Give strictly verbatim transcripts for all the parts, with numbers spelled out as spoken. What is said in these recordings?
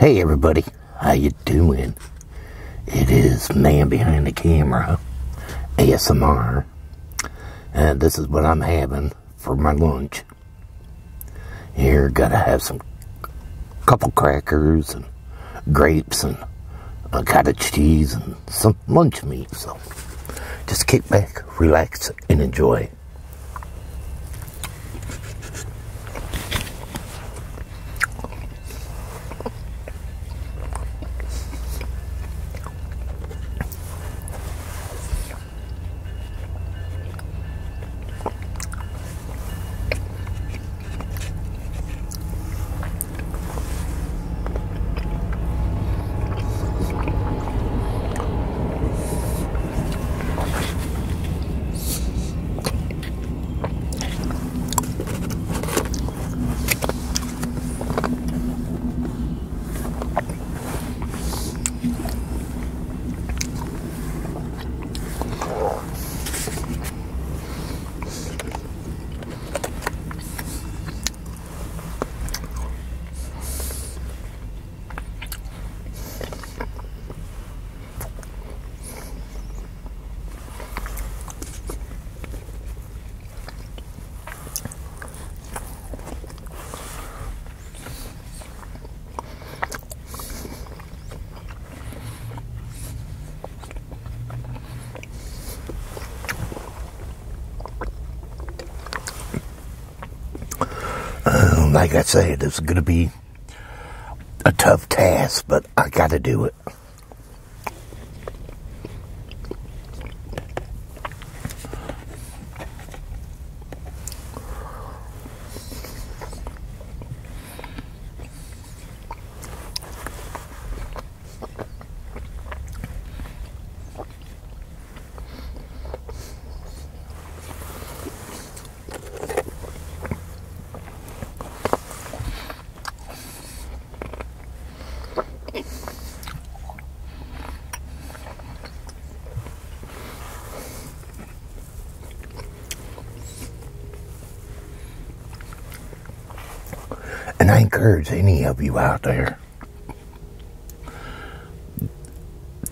Hey everybody, how you doing? It is Man Behind the Camera A S M R, and this is what I'm having for my lunch. Here, gotta have some couple crackers and grapes and uh, cottage cheese and some lunch meat. So just kick back, relax, and enjoy. Like I said, it's going to be a tough task, but I got to do it. And I encourage any of you out there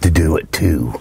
to do it too.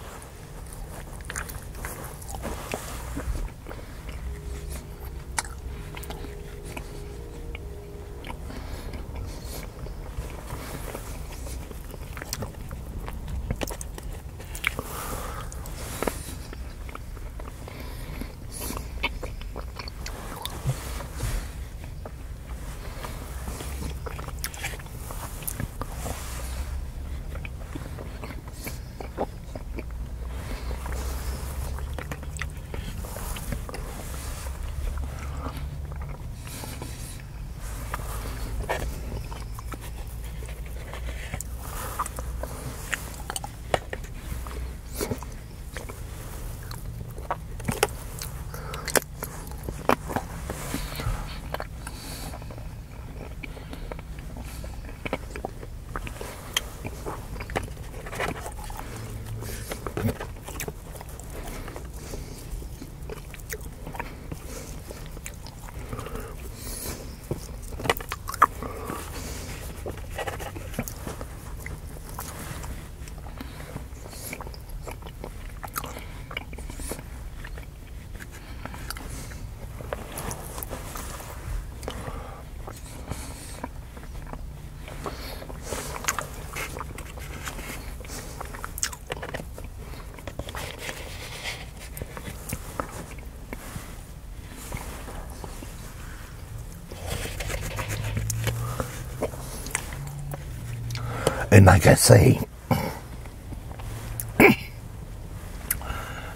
And like I say,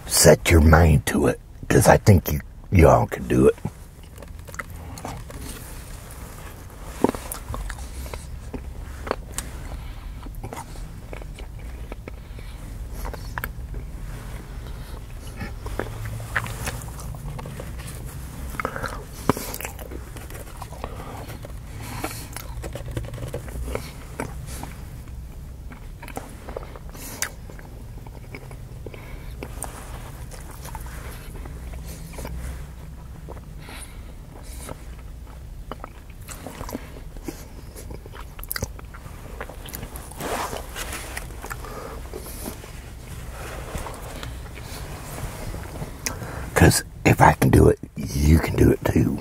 set your mind to it, because I think you, you all can do it. if I can do it, you can do it too.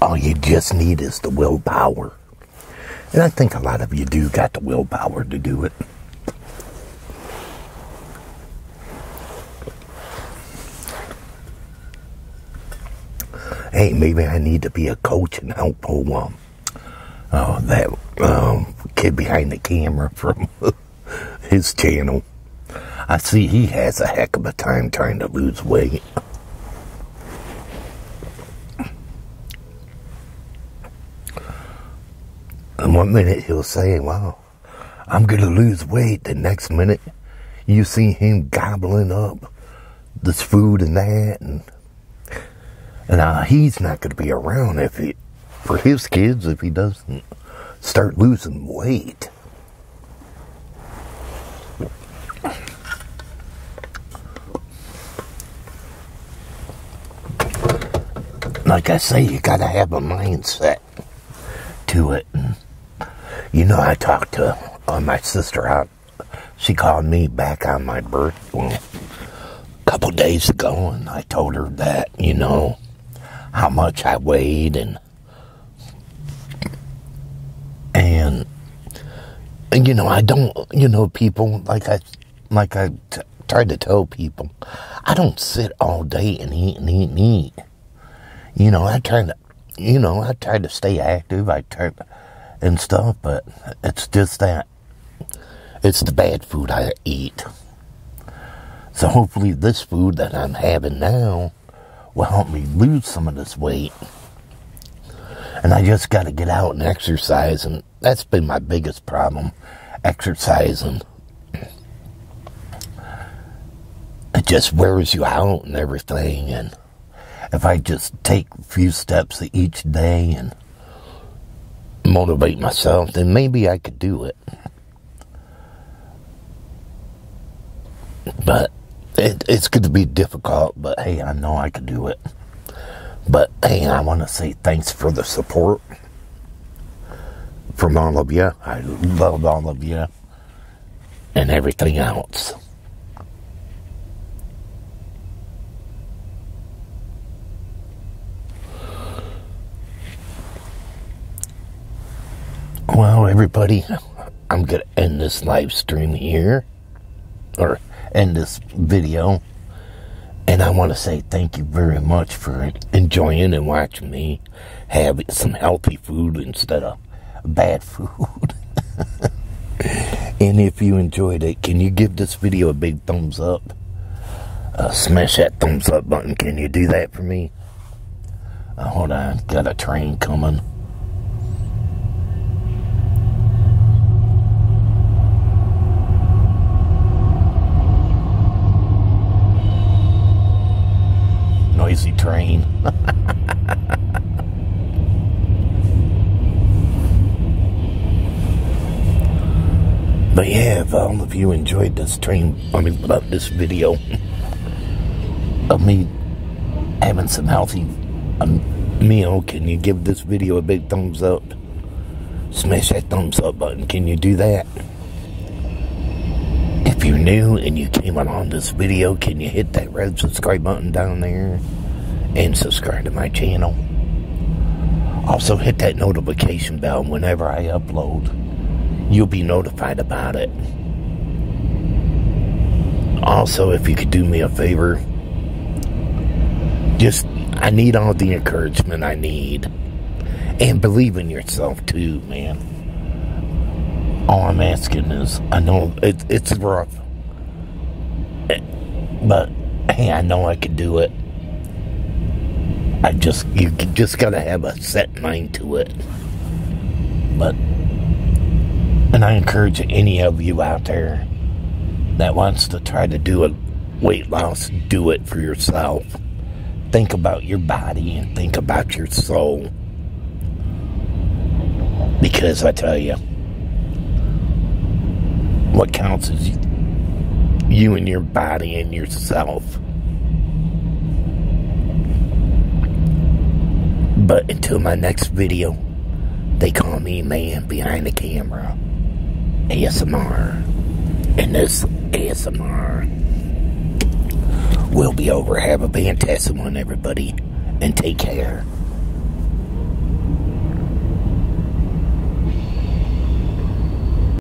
All you just need is the willpower. And I think a lot of you do got the willpower to do it. Hey, maybe I need to be a coach and help pull um, uh, that um, kid behind the camera from his channel. I see he has a heck of a time trying to lose weight. And one minute he'll say, wow, I'm going to lose weight. The next minute you see him gobbling up this food and that, and And uh, he's not going to be around if he, for his kids if he doesn't start losing weight. Like I say, you got to have a mindset to it. And, you know, I talked to uh, my sister out. She called me back on my birthday well, a couple days ago, and I told her that, you know, how much I weighed, and, and, and, you know, I don't, you know, people, like I, like I t tried to tell people, I don't sit all day and eat and eat and eat. You know, I try to, you know, I try to stay active, I try to, and stuff, but it's just that, it's the bad food I eat. So hopefully this food that I'm having now will help me lose some of this weight. And I just got to get out and exercise. And that's been my biggest problem, exercising. It just wears you out and everything. And if I just take a few steps each day and motivate myself, then maybe I could do it. But It, it's going to be difficult, but hey, I know I can do it. But hey, I want to say thanks for the support from all of you. I love all of you and everything else. Well, everybody, I'm going to end this live stream here. Or end this video, and I want to say thank you very much for enjoying and watching me have some healthy food instead of bad food. And if you enjoyed it, can you give this video a big thumbs up? Uh, smash that thumbs up button. Can you do that for me? Uh, hold on, got a train coming. Noisy train. But yeah, if all of you enjoyed this train, I mean, about this video of me having some healthy um, meal, can you give this video a big thumbs up? Smash that thumbs up button. Can you do that? If you're new and you came on this video, can you hit that red subscribe button down there and subscribe to my channel? Also hit that notification bell. Whenever I upload, you'll be notified about it. Also, if you could do me a favor, just, I need all the encouragement I need. And believe in yourself too, man. All I'm asking is, I know it, it's rough, but hey, I know I can do it. I just, you just gotta have a set mind to it. But, and I encourage any of you out there that wants to try to do a weight loss, do it for yourself. Think about your body and think about your soul. Because I tell you, what counts is you, you and your body and yourself. But until my next video, They call me Man Behind the Camera A S M R, and this A S M R will be over. Have a fantastic one, everybody, and take care.